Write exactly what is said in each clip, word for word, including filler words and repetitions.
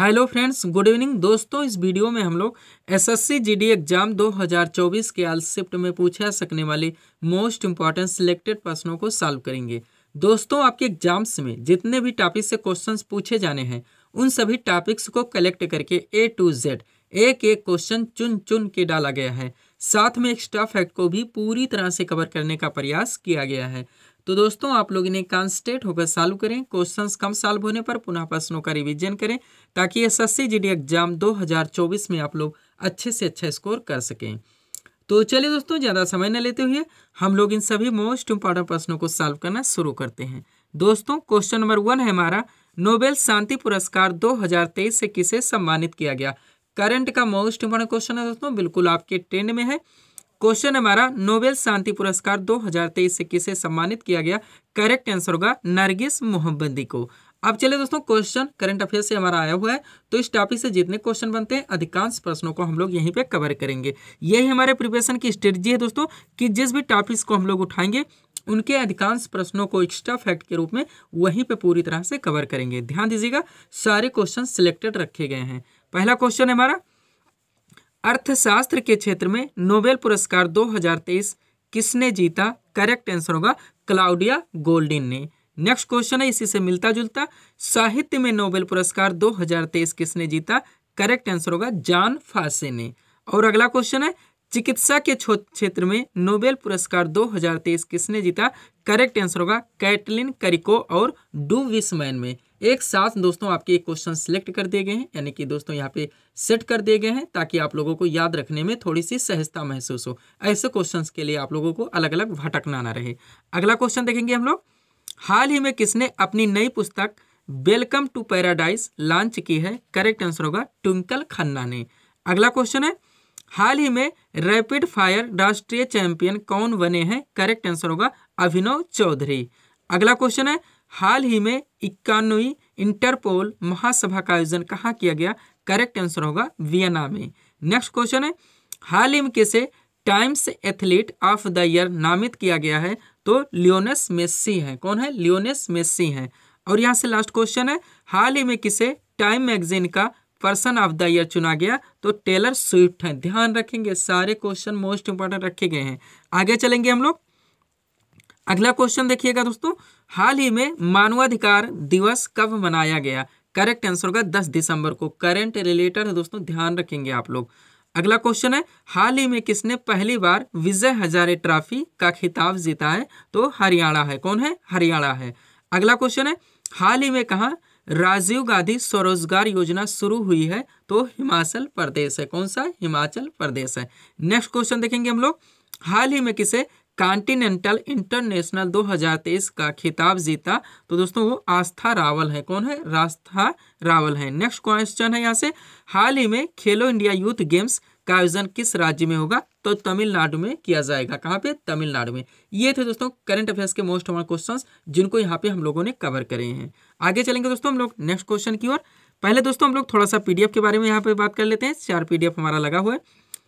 Hello friends, good evening दोस्तों। इस video में हम लोग एसएससी जीडी एग्जाम दो हज़ार चौबीस के आल शिफ्ट में पूछा सकने वाले मोस्ट इम्पॉर्टेंट सिलेक्टेड प्रश्नों को सॉल्व करेंगे। दोस्तों, आपके एग्जाम्स में जितने भी टॉपिक से क्वेश्चंस पूछे जाने हैं उन सभी टॉपिक्स को कलेक्ट करके ए टू जेड एक एक क्वेश्चन चुन चुन के डाला गया है। साथ में एक्स्ट्रा फैक्ट को भी पूरी तरह से कवर करने का प्रयास किया गया है। तो दोस्तों, आप लोग इन्हें कॉन्सेंट्रेट होकर सॉल्व करें। क्वेश्चंस कम सॉल्व होने पर पुनः प्रश्नों का रिवीजन करें ताकि एसएससी जीडी एग्जाम दो हज़ार चौबीस में आप लोग अच्छे से अच्छा स्कोर कर सकें। तो चलिए दोस्तों, ज़्यादा समय न लेते हुए हम लोग इन सभी मोस्ट इम्पॉर्टेंट प्रश्नों को सॉल्व करना शुरू करते हैं। दोस्तों, क्वेश्चन नंबर वन है हमारा, नोबेल शांति पुरस्कार दो हज़ार तेईस से किसे सम्मानित किया गया? करंट का मोस्ट इम्पॉर्टेंट क्वेश्चन है दोस्तों, बिल्कुल आपके ट्रेंड में है। क्वेश्चन हमारा, नोबेल शांति पुरस्कार दो हज़ार तेईस से किसे सम्मानित किया गया? करेक्ट आंसर होगा नरगिस मोहम्मदी को। अब चलिए दोस्तों, क्वेश्चन करंट अफेयर से हमारा आया हुआ है, तो इस टॉपिक से जितने क्वेश्चन बनते हैं अधिकांश प्रश्नों को हम लोग यहीं पे कवर करेंगे। यही हमारे प्रिपरेशन की स्ट्रेटजी है दोस्तों कि जिस भी टॉपिक्स को हम लोग उठाएंगे उनके अधिकांश प्रश्नों को एक्स्ट्रा फैक्ट के रूप में वहीं पे पूरी तरह से कवर करेंगे। ध्यान दीजिएगा, सारे क्वेश्चन सिलेक्टेड रखे गए हैं। पहला क्वेश्चन है हमारा, अर्थशास्त्र के क्षेत्र में नोबेल पुरस्कार दो हज़ार तेईस किसने जीता? करेक्ट आंसर होगा क्लाउडिया गोल्डिन ने। नेक्स्ट क्वेश्चन है इसी से मिलता जुलता, साहित्य में नोबेल पुरस्कार दो हज़ार तेईस किसने जीता? करेक्ट आंसर होगा जॉन फासे ने। और अगला क्वेश्चन है, चिकित्सा के क्षेत्र में नोबेल पुरस्कार दो हज़ार तेईस किसने जीता? करेक्ट आंसर होगा कैटलिन करिको और ड्रू विस्मैन में। एक साथ दोस्तों आपके क्वेश्चन सिलेक्ट कर दिए गए हैं, यानी कि दोस्तों यहाँ पे सेट कर दिए गए हैं ताकि आप लोगों को याद रखने में थोड़ी सी सहजता महसूस हो। ऐसे क्वेश्चंस के लिए आप लोगों को अलग अलग भटकना ना रहे। अगला क्वेश्चन देखेंगे हम लोग, हाल ही में किसने अपनी नई पुस्तक वेलकम टू पैराडाइज लॉन्च की है? करेक्ट आंसर होगा ट्विंकल खन्ना ने। अगला क्वेश्चन है, हाल ही में रैपिड फायर राष्ट्रीय चैंपियन कौन बने हैं? करेक्ट आंसर होगा अभिनव चौधरी। अगला क्वेश्चन है, हाल ही में इक्यानवीं इंटरपोल महासभा का आयोजन कहाँ किया गया? करेक्ट आंसर होगा वियना में। नेक्स्ट क्वेश्चन है, हाल ही में किसे Times athlete of the year नामित किया गया है? तो लियोनेल मेसी हैं। कौन है? लियोनेल मेसी हैं। और यहाँ से लास्ट क्वेश्चन है, हाल ही में किसे टाइम मैगजीन का पर्सन ऑफ द ईयर चुना गया? तो टेलर स्विफ्ट हैं। ध्यान रखेंगे, सारे क्वेश्चन मोस्ट इंपॉर्टेंट रखे गए हैं। आगे चलेंगे हम लोग, अगला क्वेश्चन देखिएगा दोस्तों, हाल ही में मानवाधिकार दिवस कब मनाया गया? करेक्ट आंसर होगा दस दिसंबर को। करंट रिलेटेड है दोस्तों, ध्यान रखेंगे आप लोग। अगला क्वेश्चन है, हाल ही में किसने पहली बार विजय हजारे ट्रॉफी का खिताब जीता है? तो हरियाणा है। कौन है? हरियाणा है। अगला क्वेश्चन है, हाल ही में कहाँ राजीव गांधी स्वरोजगार योजना शुरू हुई है? तो हिमाचल प्रदेश है। कौन सा? हिमाचल प्रदेश है। नेक्स्ट क्वेश्चन देखेंगे हम लोग, हाल ही में किसे कॉन्टिनेंटल इंटरनेशनल दो हज़ार तेईस का खिताब जीता? तो दोस्तों वो आस्था रावल है। कौन है? आस्था रावल है। नेक्स्ट क्वेश्चन है यहाँ से, हाल ही में खेलो इंडिया यूथ गेम्स का आयोजन किस राज्य में होगा? तो तमिलनाडु में किया जाएगा। कहाँ पे? तमिलनाडु में। ये थे दोस्तों करंट अफेयर्स के मोस्ट इम्पोर्टेंट क्वेश्चंस जिनको यहाँ पे हम लोगों ने कवर करे हैं। आगे चलेंगे दोस्तों हम लोग नेक्स्ट क्वेश्चन की ओर। पहले दोस्तों हम लोग थोड़ा सा पीडीएफ के बारे में यहाँ पे बात कर लेते हैं। चार पीडीएफ हमारा लगा हुआ है।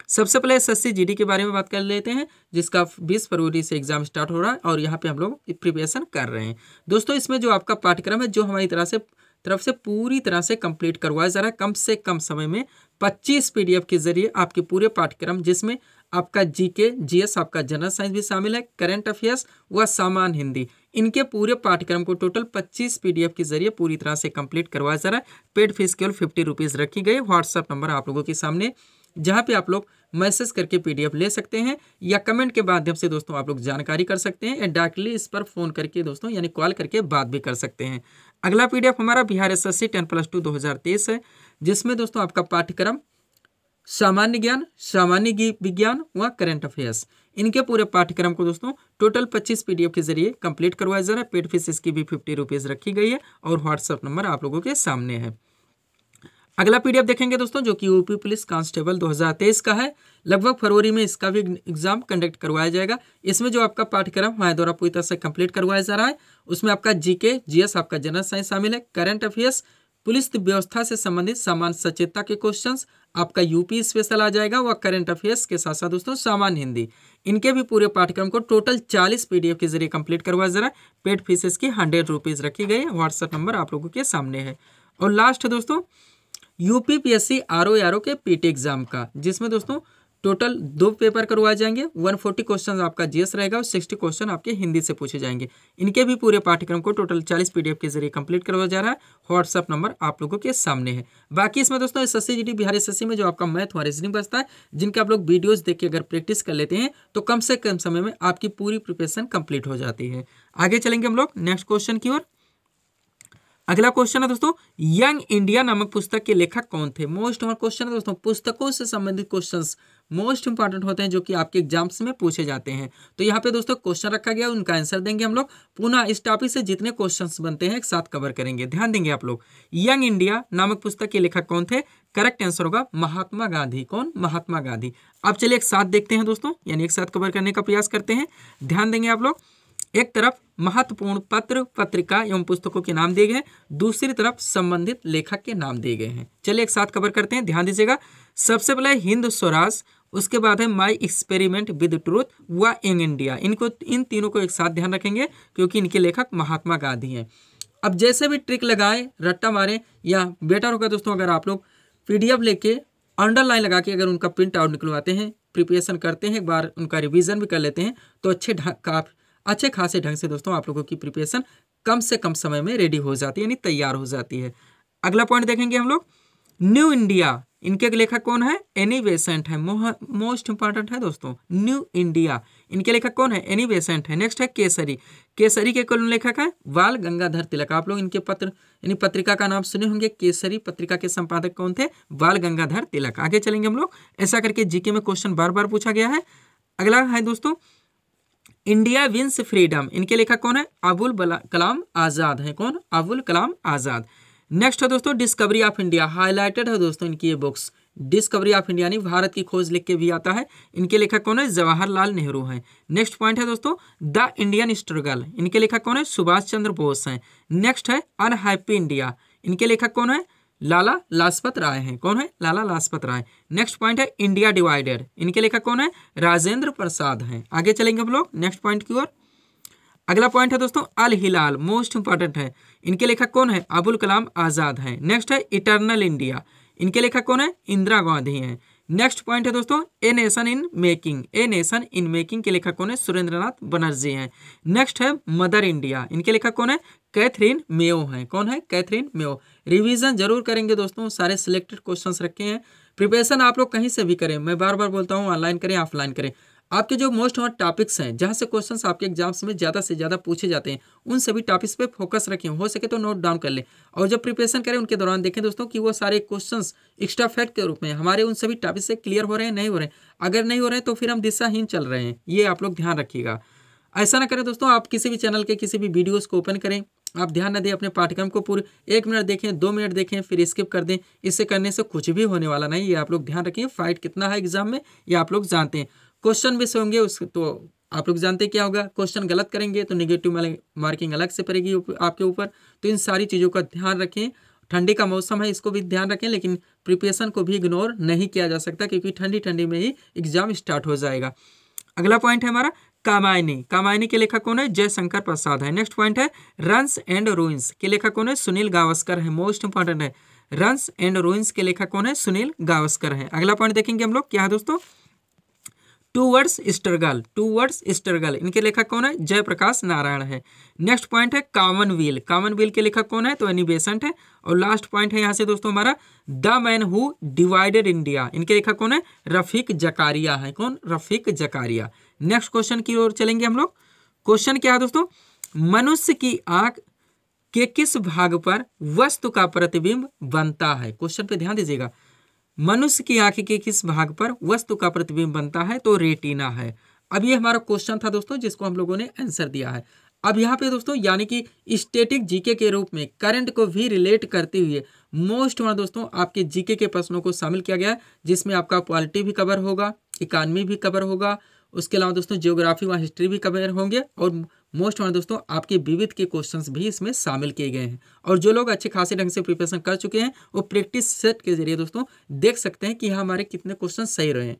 सबसे पहले एसएससी जीडी के बारे में बात कर लेते हैं, जिसका बीस फरवरी से एग्जाम स्टार्ट हो रहा है और यहाँ पे हम लोग प्रिपरेशन कर रहे हैं। दोस्तों, इसमें जो आपका पाठ्यक्रम है जो हमारी तरह से तरफ से पूरी तरह से कंप्लीट करवाया जा रहा है, कम से कम समय में पच्चीस पीडीएफ के जरिए आपके पूरे पाठ्यक्रम, जिसमें आपका जीके, जीएस, आपका जनरल साइंस भी शामिल है, करंट अफेयर्स व सामान्य हिंदी, इनके पूरे पाठ्यक्रम को टोटल पच्चीस पीडीएफ के जरिए पूरी तरह से कंप्लीट करवाया जा रहा है। पेड फीस केवल फिफ्टी रुपीज़ रखी गई। व्हाट्सअप नंबर आप लोगों के सामने, जहाँ पे आप लोग मैसेज करके पीडीएफ ले सकते हैं या कमेंट के माध्यम से दोस्तों आप लोग जानकारी कर सकते हैं या डायरेक्टली इस पर फ़ोन करके दोस्तों यानी कॉल करके बात भी कर सकते हैं। अगला पीडीएफ हमारा Bihar SSC ten plus two दो हज़ार तेईस है, जिसमें दोस्तों आपका पाठ्यक्रम सामान्य ज्ञान, सामान्य विज्ञान व करंट अफेयर्स, इनके पूरे पाठ्यक्रम को दोस्तों टोटल पच्चीस पीडीएफ के जरिए कंप्लीट करवाया जा रहा है। पेड फीस इसकी भी फिफ्टी रुपीज़ रखी गई है और व्हाट्सअप नंबर आप लोगों के सामने है। अगला पीडीएफ देखेंगे दोस्तों, जो कि यूपी पुलिस कांस्टेबल दो हज़ार तेईस का है। लगभग फरवरी में इसका भी एग्जाम कंडक्ट करवाया जाएगा। इसमें जो आपका पाठ्यक्रम हमारे द्वारा पूरी तरह से कंप्लीट करवाया जा रहा है, उसमें आपका जीके, जीएस, आपका जनरल साइंस शामिल है, करंट अफेयर्स, पुलिस व्यवस्था से संबंधित सामान्य सचेतता के क्वेश्चंस, आपका यूपी स्पेशल आ जाएगा व करंट अफेयर्स के साथ साथ दोस्तों सामान्य हिंदी, इनके भी पूरे पाठ्यक्रम को टोटल चालीस पीडीएफ के जरिए कंप्लीट करवाया जा रहा है। पेड फीसेस की हंड्रेड रुपीज़ रखी गई है। व्हाट्सअप नंबर आप लोगों के सामने है। और लास्ट दोस्तों यूपी पीएससी आरओ आरओ के पीटी एग्जाम का, जिसमें दोस्तों टोटल दो पेपर करवाए जाएंगे। एक सौ चालीस क्वेश्चन आपका जीएस रहेगा और साठ क्वेश्चन आपके हिंदी से पूछे जाएंगे। इनके भी पूरे पाठ्यक्रम को टोटल चालीस पीडीएफ के जरिए कंप्लीट करवाया जा रहा है। व्हाट्सअप नंबर आप लोगों के सामने है। बाकी इसमें दोस्तों एसएससी जीडी बिहार एसएससी में जो आपका मैथ और रीजनिंग बचता है, जिनके आप लोग वीडियोज देख के अगर प्रैक्टिस कर लेते हैं तो कम से कम समय में आपकी पूरी प्रिपरेशन कंप्लीट हो जाती है। आगे चलेंगे हम लोग नेक्स्ट क्वेश्चन की ओर। अगला क्वेश्चन है दोस्तों, यंग इंडिया नामक पुस्तक के लेखक कौन थे। मोस्ट इम्पोर्टेंट क्वेश्चन है दोस्तों, पुस्तकों से संबंधित क्वेश्चंस मोस्ट इंपॉर्टेंट होते हैं जो कि आपके एग्जाम्स में पूछे जाते हैं। तो यहाँ पे दोस्तों क्वेश्चन रखा गया, उनका आंसर देंगे हम लोग। पुनः इस टॉपिक से जितने क्वेश्चंस बनते हैं एक साथ कवर करेंगे। ध्यान देंगे आप लोग, यंग इंडिया नामक पुस्तक के लेखक कौन थे। करेक्ट आंसर होगा महात्मा गांधी। कौन? महात्मा गांधी। अब चलिए एक साथ देखते हैं दोस्तों, यानी एक साथ कवर करने का प्रयास करते हैं। ध्यान देंगे आप लोग, एक तरफ महत्वपूर्ण पत्र पत्रिका एवं पुस्तकों के नाम दिए गए हैं, दूसरी तरफ संबंधित लेखक के नाम दिए गए हैं। चलिए एक साथ कवर करते हैं, ध्यान दीजिएगा। सबसे पहले हिंद स्वराज, उसके बाद है माय एक्सपेरिमेंट विद ट्रूथ व यंग इंडिया। इनको इन तीनों को एक साथ ध्यान रखेंगे क्योंकि इनके लेखक महात्मा गांधी हैं। अब जैसे भी ट्रिक लगाएं, रट्टा मारें, या बेटर होगा दोस्तों अगर आप लोग पी डी एफ लेके अंडरलाइन लगा के अगर उनका प्रिंट आउट निकलवाते हैं, प्रिपरेशन करते हैं, एक बार उनका रिविजन भी कर लेते हैं तो अच्छे काफ़ी अच्छे खासे ढंग से दोस्तों आप लोगों की प्रिपरेशन कम से कम समय में रेडी हो जाती है, यानी तैयार हो जाती है। अगला पॉइंट देखेंगे हम लोग, न्यू इंडिया। इनके लेखक कौन है? एनी बेसेंट है। मोस्ट इंपॉर्टेंट है दोस्तों न्यू इंडिया। इनके लेखक कौन है? एनी बेसेंट है। नेक्स्ट है केसरी। केसरी के कौन लेखक है? बाल गंगाधर तिलक। आप लोग इनके पत्र यानी पत्रिका का नाम सुने होंगे। केसरी पत्रिका के संपादक कौन थे? बाल गंगाधर तिलक। आगे चलेंगे हम लोग, ऐसा करके जीके में क्वेश्चन बार बार पूछा गया है। अगला है दोस्तों इंडिया विंस फ्रीडम। इनके लेखक कौन है? अबुल कलाम आज़ाद है। कौन? अबुल कलाम आज़ाद। नेक्स्ट है दोस्तों डिस्कवरी ऑफ इंडिया। हाईलाइटेड है दोस्तों इनकी ये बुक्स, डिस्कवरी ऑफ इंडिया यानी भारत की खोज लिख के भी आता है। इनके लेखक कौन है? जवाहरलाल नेहरू हैं। नेक्स्ट पॉइंट है दोस्तों द इंडियन स्ट्रगल। इनके लेखक कौन है? सुभाष चंद्र बोस हैं। नेक्स्ट है अनहैप्पी इंडिया। इनके लेखक कौन है? लाला लाजपत राय हैं। कौन है? लाला लाजपत राय। नेक्स्ट पॉइंट है इंडिया डिवाइडेड। इनके लेखक कौन है? राजेंद्र प्रसाद हैं। आगे चलेंगे हम लोग नेक्स्ट पॉइंट की ओर। अगला पॉइंट है दोस्तों अल हिलाल, मोस्ट इंपॉर्टेंट है। इनके लेखक कौन है? अबुल कलाम आज़ाद हैं। नेक्स्ट है इटरनल इंडिया। इनके लेखक कौन है? इंदिरा गांधी हैं। नेक्स्ट पॉइंट है दोस्तों a nation in making. A nation in making के लेखक कौन है? सुरेंद्रनाथ बनर्जी हैं। नेक्स्ट है मदर इंडिया। इनके लेखक कौन है? कैथरीन मेयो हैं। कौन है? Catherine Mayo. रिवीजन जरूर करेंगे दोस्तों, सारे सिलेक्टेड क्वेश्चंस रखे हैं। प्रिपरेशन आप लोग कहीं से भी करें, मैं बार बार बोलता हूँ, ऑनलाइन करें ऑफलाइन करें, आपके जो मोस्ट हॉट टॉपिक्स हैं जहाँ से क्वेश्चंस आपके एग्जाम्स में ज़्यादा से ज़्यादा पूछे जाते हैं, उन सभी टॉपिक्स पे फोकस रखें। हो सके तो नोट डाउन कर लें और जब प्रिपरेशन करें उनके दौरान देखें दोस्तों कि वो सारे क्वेश्चंस एक्स्ट्रा फैक्ट के रूप में हमारे उन सभी टॉपिक्स से क्लियर हो रहे हैं, नहीं हो रहे हैं। अगर नहीं हो रहे हैं तो फिर हम दिशाहीन चल रहे हैं, ये आप लोग ध्यान रखिएगा। ऐसा ना करें दोस्तों, आप किसी भी चैनल के किसी भी वीडियोज़ को ओपन करें, आप ध्यान न दें, अपने पाठ्यक्रम को पूरे एक मिनट देखें, दो मिनट देखें, फिर स्किप कर दें। इससे करने से कुछ भी होने वाला नहीं, ये आप लोग ध्यान रखें। फाइट कितना है एग्जाम में ये आप लोग जानते हैं। क्वेश्चन भी से होंगे उस तो आप लोग जानते क्या होगा, क्वेश्चन गलत करेंगे तो नेगेटिव मार्किंग अलग से पड़ेगी आपके ऊपर। तो इन सारी चीज़ों का ध्यान रखें। ठंडी का मौसम है, इसको भी ध्यान रखें, लेकिन प्रिपरेशन को भी इग्नोर नहीं किया जा सकता क्योंकि ठंडी ठंडी में ही एग्जाम स्टार्ट हो जाएगा। अगला पॉइंट है हमारा कामायनी। कामायनी के लेखक कौन है? जयशंकर प्रसाद है। नेक्स्ट पॉइंट है रन्स एंड रूइंस के लेखक कौन है? सुनील गावस्कर है। मोस्ट इंपॉर्टेंट है, रन्स एंड रूइंस के लेखक कौन है? सुनील गावस्कर है। अगला पॉइंट देखेंगे हम लोग क्या है दोस्तों, टूवर्ड्स स्ट्रगल। टूवर्ड्स स्ट्रगल इनके लेखक कौन है? जयप्रकाश नारायण है। नेक्स्ट पॉइंट है कॉमनवेल्थ। कॉमनवेल्थ के लेखक कौन है? तो एनी बेसेंट है। और लास्ट पॉइंट है यहाँ से दोस्तों हमारा the man who divided India. इनके लेखक कौन है? रफीक जकारिया है। कौन? रफीक जकारिया। नेक्स्ट क्वेश्चन की ओर चलेंगे हम लोग। क्वेश्चन क्या है दोस्तों, मनुष्य की आंख के किस भाग पर वस्तु का प्रतिबिंब बनता है? क्वेश्चन पे ध्यान दीजिएगा, मनुष्य की आंख के किस भाग पर वस्तु का प्रतिबिंब बनता है? तो रेटिना है। अब ये हमारा क्वेश्चन था दोस्तों जिसको हम लोगों ने आंसर दिया है। अब यहाँ पे दोस्तों यानी कि स्टैटिक जीके के रूप में करंट को भी रिलेट करते हुए मोस्ट हमारे दोस्तों आपके जीके के प्रश्नों को शामिल किया गया है, जिसमें आपका पॉलिटी भी कवर होगा, इकॉनमी भी कवर होगा, उसके अलावा दोस्तों ज्योग्राफी व हिस्ट्री भी कवर होंगे और मोस्ट हमारे दोस्तों आपके विविध के क्वेश्चंस भी इसमें शामिल किए गए हैं। और जो लोग अच्छे खासे ढंग से प्रिपरेशन कर चुके हैं वो प्रैक्टिस सेट के जरिए दोस्तों देख सकते हैं कि हमारे कितने क्वेश्चन सही रहे हैं।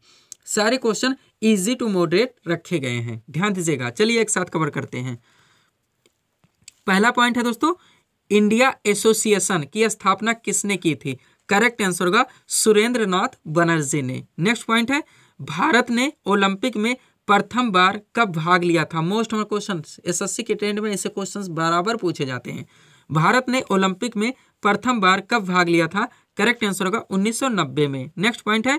सारे क्वेश्चन इजी टू मॉडरेट रखे गए हैं, ध्यान दीजिएगा। चलिए एक साथ कवर करते हैं। पहला पॉइंट है दोस्तों इंडिया एसोसिएशन की स्थापना किसने की थी? करेक्ट आंसर होगा सुरेंद्र नाथ बनर्जी ने। नेक्स्ट पॉइंट है भारत ने ओलंपिक में प्रथम बार कब भाग लिया था। मोस्ट ऑफ क्वेश्चन एसएससी के ट्रेंड में ऐसे क्वेश्चन बराबर पूछे जाते हैं। भारत ने ओलंपिक में प्रथम बार कब भाग लिया था, करेक्ट आंसर होगा उन्नीस सौ नब्बे में। नेक्स्ट पॉइंट है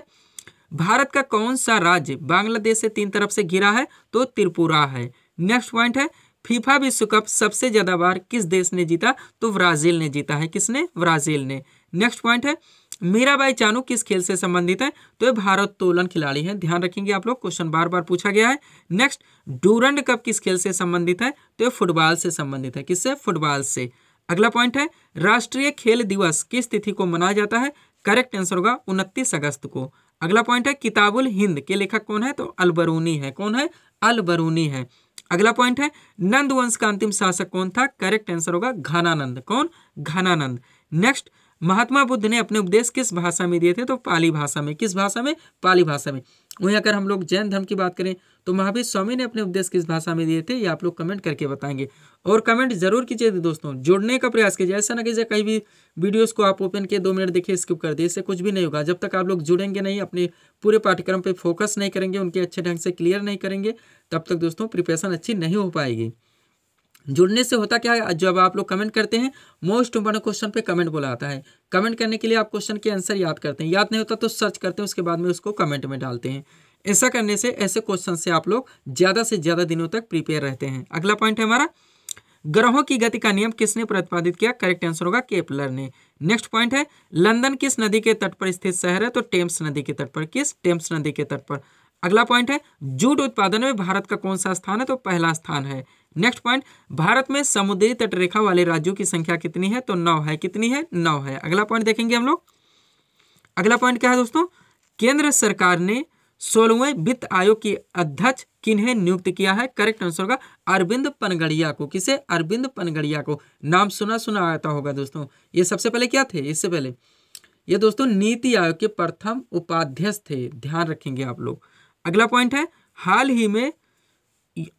भारत का कौन सा राज्य बांग्लादेश से तीन तरफ से घिरा है, तो त्रिपुरा है। नेक्स्ट पॉइंट है फीफा विश्व कप सबसे ज्यादा बार किस देश ने जीता, तो ब्राजील ने जीता है। किसने? ब्राजील ने। नेक्स्ट पॉइंट है मीराबाई चानू किस खेल से संबंधित है, तो ये भारोत्तोलन खिलाड़ी हैं। ध्यान रखेंगे आप लोग, क्वेश्चन बार बार पूछा गया है। नेक्स्ट डूरंड कप किस खेल से संबंधित है, तो ये फुटबॉल से संबंधित है। किससे? फुटबॉल से। अगला पॉइंट है राष्ट्रीय खेल दिवस किस तिथि को मनाया जाता है, करेक्ट आंसर होगा उनतीस अगस्त को। अगला पॉइंट है किताबुल हिंद के लेखक कौन है, तो अल-बरूनी है। कौन है? अल-बरूनी है। अगला पॉइंट है नंद वंश का अंतिम शासक कौन था, करेक्ट आंसर होगा घनानंद। कौन? घनानंद। नेक्स्ट महात्मा बुद्ध ने अपने उपदेश किस भाषा में दिए थे, तो पाली भाषा में। किस भाषा में? पाली भाषा में। वहीं अगर हम लोग जैन धर्म की बात करें तो महावीर स्वामी ने अपने उपदेश किस भाषा में दिए थे, ये आप लोग कमेंट करके बताएंगे। और कमेंट जरूर कीजिए दोस्तों, जुड़ने का प्रयास कीजिए। ऐसा ना कीजिए कहीं भी वीडियोस को आप ओपन किए, दो मिनट देखिए, स्किप कर दिए, इससे कुछ भी नहीं होगा। जब तक आप लोग जुड़ेंगे नहीं, अपने पूरे पाठ्यक्रम पर फोकस नहीं करेंगे, उनके अच्छे ढंग से क्लियर नहीं करेंगे, तब तक दोस्तों प्रिपरेशन अच्छी नहीं हो पाएगी। जुड़ने से होता क्या है, जब आप लोग कमेंट करते हैं मोस्ट इंपोर्टेंट क्वेश्चन पे कमेंट बोला आता है। कमेंट करने के लिए आप क्वेश्चन के आंसर याद करते हैं, याद नहीं होता तो सर्च करते हैं, उसके बाद में उसको कमेंट में डालते हैं। ऐसा करने से, ऐसे क्वेश्चन से आप लोग ज़्यादा से ज़्यादा दिनों तक प्रिपेयर रहते हैं। अगला पॉइंट है हमारा ग्रहों की गति का नियम किसने प्रतिपादित किया, करेक्ट आंसर होगा केपलर ने। नेक्स्ट पॉइंट है लंदन किस नदी के तट पर स्थित शहर है, तो टेम्स नदी के तट पर। किस? टेम्स नदी के तट पर। अगला पॉइंट है जूट उत्पादन में भारत का कौन सा स्थान है, तो पहला स्थान है। नेक्स्ट पॉइंट भारत में समुद्री तटरेखा वाले राज्यों की संख्या कितनी है, तो नौ है। कितनी है? नौ है। अगला पॉइंट देखेंगे हम लोग। अगला पॉइंट क्या है दोस्तों, केंद्र सरकार ने सोलहवें वित्त आयोग की अध्यक्ष किन्हें नियुक्त किया है, करेक्ट आंसर होगा अरविंद पनगड़िया को। किसे? अरविंद पनगड़िया को। नाम सुना सुना आता होगा दोस्तों। ये सबसे पहले क्या थे, इससे पहले ये दोस्तों नीति आयोग के प्रथम उपाध्यक्ष थे, ध्यान रखेंगे आप लोग। अगला पॉइंट है हाल ही में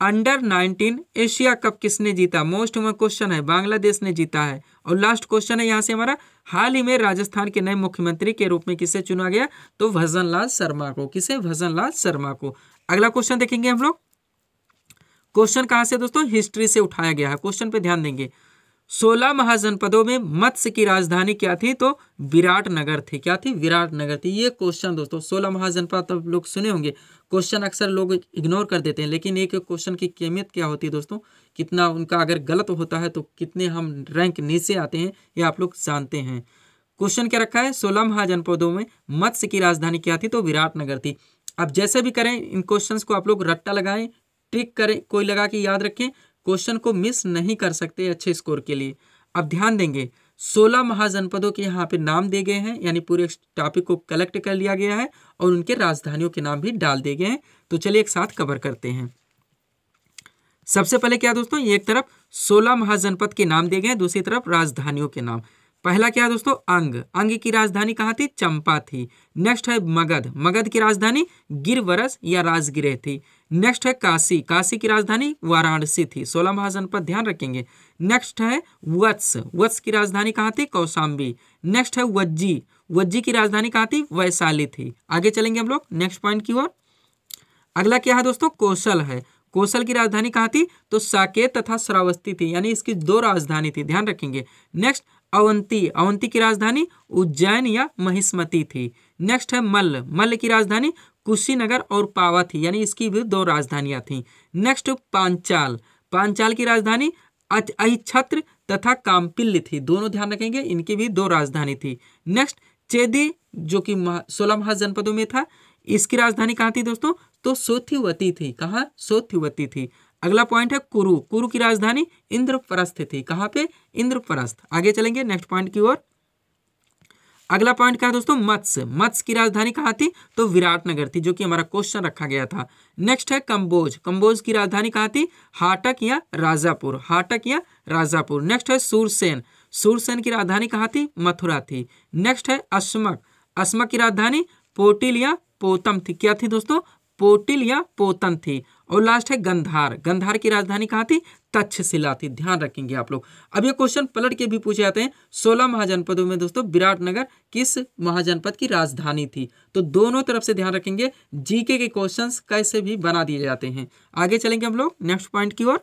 अंडर नाइनटीन एशिया कप किसने जीता, मोस्ट इम्पोर्टेंट क्वेश्चन है, बांग्लादेश ने जीता है। और लास्ट क्वेश्चन है यहाँ से हमारा, हाल ही में राजस्थान के नए मुख्यमंत्री के रूप में किसे चुना गया, तो भजन लाल शर्मा को। किसे? भजन लाल शर्मा को। अगला क्वेश्चन देखेंगे हम लोग। क्वेश्चन कहाँ से दोस्तों, हिस्ट्री से उठाया गया है, क्वेश्चन पे ध्यान देंगे। सोलह महाजनपदों में मत्स्य की राजधानी क्या थी, तो विराट नगर थी। क्या थी? विराट नगर थी। ये क्वेश्चन दोस्तों सोलह महाजनपद आप लोग सुने होंगे, क्वेश्चन अक्सर लोग इग्नोर कर देते हैं, लेकिन एक क्वेश्चन की कीमत क्या होती है दोस्तों, कितना उनका अगर गलत होता है तो कितने हम रैंक नीचे आते हैं, ये आप लोग जानते हैं। क्वेश्चन क्या रखा है, सोलह महाजनपदों में मत्स्य की राजधानी क्या थी, तो विराट नगर थी। अब जैसे भी करें इन क्वेश्चन को आप लोग रट्टा लगाएं, ट्रिक करें कोई लगा के याद रखें, क्वेश्चन को मिस नहीं कर सकते अच्छे स्कोर के लिए। अब ध्यान देंगे सोलह महाजनपदों के यहाँ पे नाम दिए गए हैं, यानी पूरे टॉपिक को कलेक्ट कर लिया गया है और उनके राजधानियों के नाम भी डाल दिए गए हैं। तो चलिए एक साथ कवर करते हैं। सबसे पहले क्या दोस्तों, एक तरफ सोलह महाजनपद के नाम दिए गए हैं, दूसरी तरफ राजधानियों के नाम। पहला क्या है दोस्तों, अंग। अंग की राजधानी कहाँ थी? चंपा थी। नेक्स्ट है मगध। मगध की राजधानी गिरवरस या राजगिरह थी। नेक्स्ट है काशी। काशी की राजधानी वाराणसी थी। सोलह महाजनपद ध्यान रखेंगे। नेक्स्ट है वत्स। वत्स की राजधानी कहाँ थी? कौशाम्बी। नेक्स्ट है वज्जी। वज्जी की राजधानी कहाँ थी? वैशाली थी। आगे चलेंगे हम लोग नेक्स्ट पॉइंट की ओर। अगला क्या है दोस्तों, कौशल है। कौशल की राजधानी कहाँ थी? तो साकेत तथा श्रावस्ती थी, यानी इसकी दो राजधानी थी, ध्यान रखेंगे। नेक्स्ट अवंती। अवंती की राजधानी उज्जैन या महिष्मती थी। नेक्स्ट है मल्ल। मल्ल की राजधानी कुशीनगर और पावा थी, यानी इसकी भी दो राजधानियां थीं। नेक्स्ट पांचाल। पांचाल की राजधानी अहिछत्र तथा कामपिल्ली थी, दोनों ध्यान रखेंगे, इनकी भी दो राजधानी थी। नेक्स्ट चेदी, जो कि सोलह महाजनपदों में था, इसकी राजधानी कहाँ थी दोस्तों, तो सोथिवती थी। कहाँ? सोथिवती थी। अगला पॉइंट है कुरु। कुरु की राजधानी इंद्रप्रस्थ थी। कहाँ पे? इंद्रप्रस्थ। आगे चलेंगे नेक्स्ट पॉइंट की ओर। अगला पॉइंट क्या है दोस्तों, मत्स्य। मत्स्य की राजधानी कहाँ थी, तो विराटनगर थी, जो कि हमारा क्वेश्चन रखा गया था। नेक्स्ट है कंबोज। कंबोज की राजधानी कहाँ थी? हाटक या राजापुर। हाटक या राजापुर। नेक्स्ट है सूरसेन। सूरसेन की राजधानी कहाँ थी? मथुरा थी। नेक्स्ट है अस्मक। अस्मक की राजधानी पोटिल या पोतम थी। क्या थी दोस्तों? पोटिल या पोतन थी। और लास्ट है गंधार। गंधार की राजधानी कहाँ थी? तक्षशिला थी, ध्यान रखेंगे आप लोग। अब ये क्वेश्चन पलट के भी पूछे जाते हैं। सोलह महाजनपदों में दोस्तों विराटनगर किस महाजनपद की राजधानी थी, तो दोनों तरफ से ध्यान रखेंगे। जीके के क्वेश्चंस कैसे भी बना दिए जाते हैं। आगे चलेंगे हम लोग नेक्स्ट पॉइंट की ओर।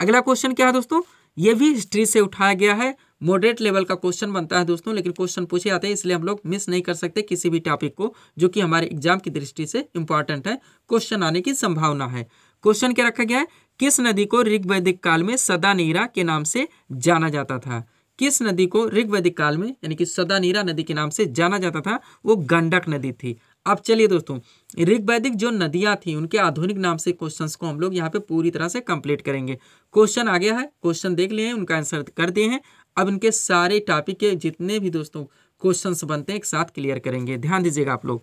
अगला क्वेश्चन क्या है दोस्तों, ये भी हिस्ट्री से उठाया गया है, मॉडरेट लेवल का क्वेश्चन बनता है दोस्तों, लेकिन क्वेश्चन पूछे जाते हैं इसलिए हम लोग मिस नहीं कर सकते किसी भी टॉपिक को जो कि हमारे एग्जाम की दृष्टि से इंपॉर्टेंट है, क्वेश्चन आने की संभावना है। क्वेश्चन क्या रखा गया है, किस नदी को ऋग्वैदिक काल में सदानीरा के नाम से जाना जाता था? किस नदी को ऋग्वैदिक काल में यानी कि सदानीरा नदी के नाम से जाना जाता था? वो गंडक नदी थी। अब चलिए दोस्तों, ऋग्वैदिक जो नदियां थी उनके आधुनिक नाम से क्वेश्चंस को हम लोग यहाँ पे पूरी तरह से कंप्लीट करेंगे। क्वेश्चन आ गया है, क्वेश्चन देख लिए हैं, उनका आंसर कर दिए हैं। अब इनके सारे टॉपिक के जितने भी दोस्तों क्वेश्चंस बनते हैं एक साथ क्लियर करेंगे, ध्यान दीजिएगा आप लोग।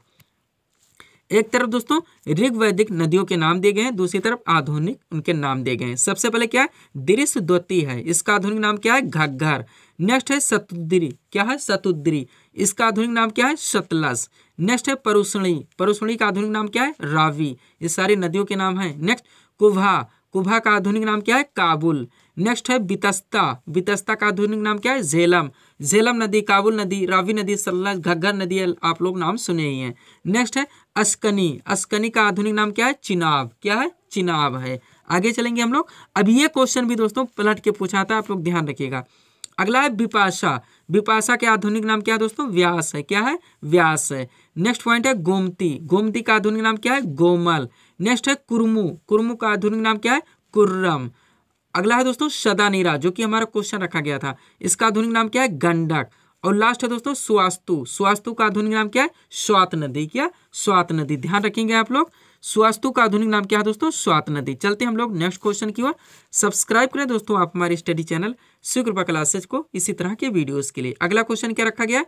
एक तरफ दोस्तों ऋग्वैदिक नदियों के नाम दिए गए हैं, दूसरी तरफ आधुनिक उनके नाम दिए गए हैं। सबसे पहले क्या है, दृश्य द्वती है, इसका आधुनिक नाम क्या है घग्घर। नेक्स्ट है सतुद्री, क्या है सतुद्री, इसका आधुनिक नाम क्या है सतलज। नेक्स्ट है परुष्णी, परुष्णी का आधुनिक नाम क्या है रावी। ये सारे नदियों के नाम हैं। नेक्स्ट कुभा, कुभा का आधुनिक नाम क्या है काबुल। नेक्स्ट है बितस्ता, बितस्ता का आधुनिक नाम क्या है झेलम। झेलम नदी, काबुल नदी, रावी नदी, सतलज, घग्घर नदी, आप लोग नाम सुने ही हैं। नेक्स्ट है अस्कनी, अस्कनी का आधुनिक नाम क्या है चिनाब, क्या है चिनाब है। आगे चलेंगे हम लोग। अब ये क्वेश्चन भी दोस्तों पलट के पूछा था, आप लोग ध्यान रखिएगा। अगला है बिपाशा, बिपाशा के आधुनिक नाम क्या है दोस्तों व्यास है, क्या है व्यास है। नेक्स्ट पॉइंट है गोमती, गोमती का आधुनिक नाम क्या है गोमल। नेक्स्ट है कुर्मू, कुर्मू का आधुनिक नाम क्या है कुर्रम। अगला है दोस्तों सदानीरा जो कि हमारा क्वेश्चन रखा गया था, इसका आधुनिक नाम क्या है गंडक। और लास्ट है दोस्तों सुवास्तु, सुवास्तु का आधुनिक नाम क्या है स्वात नदी, क्या स्वात नदी, ध्यान रखेंगे आप लोग। सुवास्तु का आधुनिक नाम क्या है दोस्तों स्वात नदी। चलते हैं हम लोग नेक्स्ट क्वेश्चन की ओर। सब्सक्राइब करें दोस्तों आप हमारे स्टडी चैनल शिवकृपा क्लासेज को इसी तरह के वीडियोस के लिए। अगला क्वेश्चन क्या रखा गया,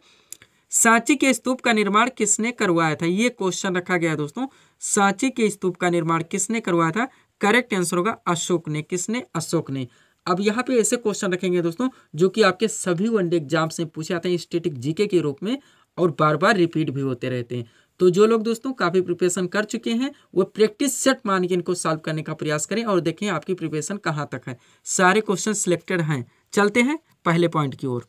सांची के स्तूप का निर्माण किसने करवाया था? ये क्वेश्चन रखा गया दोस्तों, सांची के स्तूप का निर्माण किसने करवाया था? करेक्ट आंसर होगा अशोक ने, किसने? अशोक ने। अब यहाँ पे ऐसे क्वेश्चन रखेंगे दोस्तों जो कि आपके सभी वनडे एग्जाम से पूछे जाते हैं स्टैटिक जीके के रूप में, और बार बार रिपीट भी होते रहते हैं। तो जो लोग दोस्तों काफ़ी प्रिपरेशन कर चुके हैं वो प्रैक्टिस सेट मान के इनको सॉल्व करने का प्रयास करें और देखें आपकी प्रिपरेशन कहाँ तक है। सारे क्वेश्चन सिलेक्टेड हैं। चलते हैं पहले पॉइंट की ओर।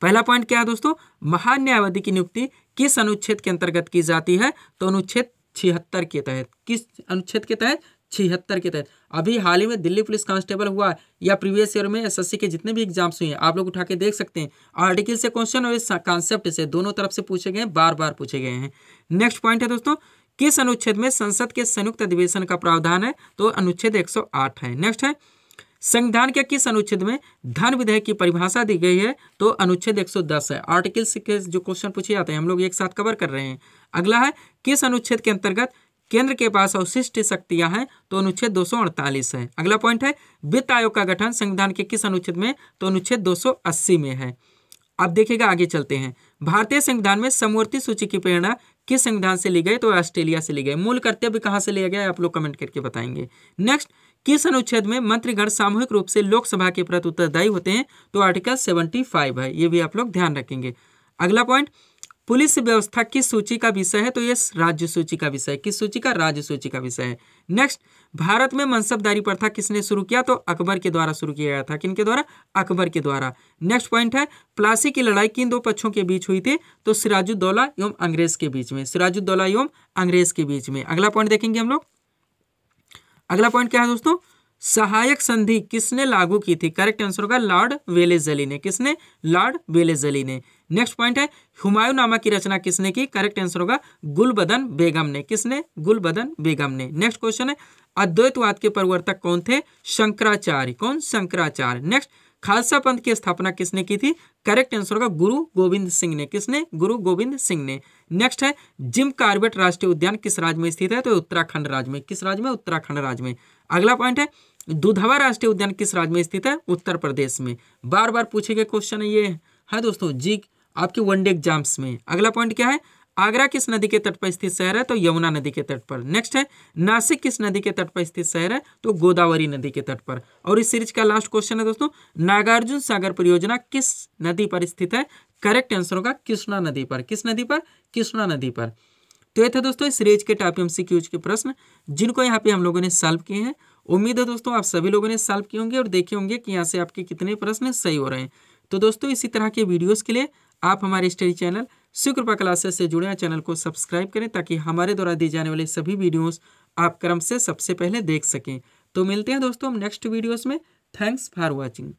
पहला पॉइंट क्या है दोस्तों, महान्यायवादी की नियुक्ति किस अनुच्छेद के अंतर्गत की जाती है? तो अनुच्छेद छिहत्तर के तहत। किस अनुच्छेद के तहत? छिहत्तर के तहत। अभी हाल ही में दिल्ली पुलिस कांस्टेबल हुआ या प्रीवियस ईयर में एसएससी के जितने भी एग्जाम्स हुए हैं आप लोग उठा के देख सकते हैं। आर्टिकल से क्वेश्चन और इस कॉन्सेप्ट से दोनों तरफ से पूछे गए हैं, बार बार पूछे गए हैं। नेक्स्ट पॉइंट है दोस्तों, किस अनुच्छेद में संसद के संयुक्त अधिवेशन का प्रावधान है? तो अनुच्छेद एक सौ आठ है। नेक्स्ट है, संविधान के किस अनुच्छेद में धन विधेयक की परिभाषा दी गई है? तो अनुच्छेद एक सौ दस है। आर्टिकल के जो क्वेश्चन पूछे जाते हैं हम लोग एक साथ कवर कर रहे हैं। अगला है, किस अनुच्छेद के अंतर्गत केंद्र के पास अवशिष्ट शक्तियां हैं? तो अनुच्छेद दो सौ अड़तालीस है। अगला पॉइंट है, वित्त आयोग का गठन संविधान के किस अनुच्छेद में? तो अनुच्छेद दो सौ अस्सी में है। अब देखिएगा आगे चलते हैं। भारतीय संविधान में समवर्ती सूची की प्रेरणा किस संविधान से ली गई? तो ऑस्ट्रेलिया से ली गई। मूल कर्तव्य कहाँ से लिया गया आप लोग कमेंट करके बताएंगे। नेक्स्ट, किस अनुच्छेद में मंत्रिगण सामूहिक रूप से लोकसभा के प्रति उत्तरदायी होते हैं? तो आर्टिकल पचहत्तर है। ये भी आप लोग ध्यान रखेंगे। अगला पॉइंट, पुलिस व्यवस्था किस सूची का विषय है? तो ये राज्य सूची का विषय है। किस सूची का? राज्य सूची का विषय है। नेक्स्ट, भारत में मनसबदारी प्रथा किसने शुरू किया? तो अकबर के द्वारा शुरू किया गया था। किनके द्वारा? अकबर के द्वारा। नेक्स्ट पॉइंट है, प्लासी की लड़ाई किन दो पक्षों के बीच हुई थी? तो सिराजुद्दौला एवं अंग्रेज के बीच में, सिराजुद्दौला एवं अंग्रेज के बीच में। अगला पॉइंट देखेंगे हम लोग। अगला पॉइंट क्या है दोस्तों, सहायक संधि किसने लागू की थी? करेक्ट आंसर होगा लॉर्ड वेलेजली ने, किसने? लॉर्ड वेलेजली ने। नेक्स्ट पॉइंट है, हुमायूं नामा की रचना किसने की? करेक्ट आंसर होगा गुलबदन बेगम ने, किसने? गुलबदन बेगम ने। नेक्स्ट क्वेश्चन है, अद्वैतवाद के प्रवर्तक कौन थे? शंकराचार्य। कौन? शंकराचार्य। नेक्स्ट, खालसा पंथ की स्थापना किसने की थी? करेक्ट आंसर होगा गुरु गोविंद सिंह ने, किसने? गुरु गोविंद सिंह ने। नेक्स्ट है, जिम कॉर्बेट राष्ट्रीय उद्यान किस राज्य में स्थित है? तो उत्तराखंड राज्य में। किस राज्य में? उत्तराखंड राज्य में। अगला पॉइंट है, दुधवा राष्ट्रीय उद्यान किस राज्य में स्थित है? उत्तर प्रदेश में। बार बार पूछे गए क्वेश्चन ये है दोस्तों जी आपके वनडे एग्जाम्स में। अगला पॉइंट क्या है, आगरा किस नदी के तट पर स्थित शहर है? तो यमुना नदी के तट पर। नेक्स्ट है, नासिक किस नदी के तट पर स्थित शहर है? तो गोदावरी नदी के तट पर। और इस सीरीज का लास्ट क्वेश्चन है दोस्तों, नागार्जुन सागर परियोजना किस नदी पर स्थित है? करेक्ट आंसर होगा कृष्णा नदी पर। किस नदी पर? कृष्णा नदी पर। तो ये थे दोस्तों इस सीरीज के टॉप एमसीक्यूज के प्रश्न जिनको यहाँ पे हम लोगों ने सॉल्व किए हैं। उम्मीद है दोस्तों आप सभी लोगों ने सॉल्व किए होंगे और देखे होंगे कि यहाँ से आपके कितने प्रश्न सही हो रहे हैं। तो दोस्तों इसी तरह के वीडियोस के लिए आप हमारे स्टडी चैनल श्री कृपा क्लासेस से जुड़े हैं, चैनल को सब्सक्राइब करें ताकि हमारे द्वारा दी जाने वाले सभी वीडियोस आप क्रम से सबसे पहले देख सकें। तो मिलते हैं दोस्तों हम नेक्स्ट वीडियोस में। Thanks for watching.